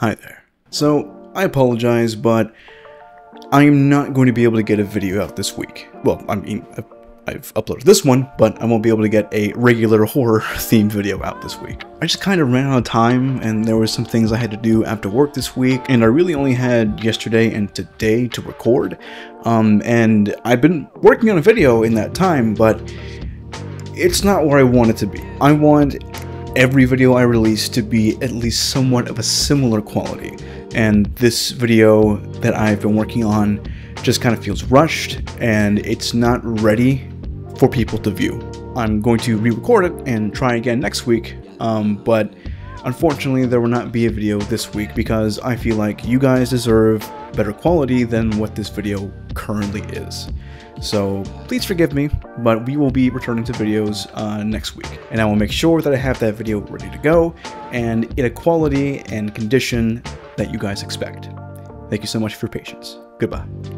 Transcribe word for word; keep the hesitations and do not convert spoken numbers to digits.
Hi there. So, I apologize, but I am not going to be able to get a video out this week. Well, I mean, I've uploaded this one, but I won't be able to get a regular horror-themed video out this week. I just kind of ran out of time, and there were some things I had to do after work this week, and I really only had yesterday and today to record, um, and I've been working on a video in that time, but it's not where I want it to be. I want every video I release to be at least somewhat of a similar quality, and this video that I've been working on just kind of feels rushed and it's not ready for people to view. I'm going to re-record it and try again next week, um, but unfortunately there will not be a video this week because I feel like you guys deserve better quality than what this video currently is. So please forgive me, but we will be returning to videos uh, next week, and I will make sure that I have that video ready to go and in a quality and condition that you guys expect. Thank you so much for your patience. Goodbye.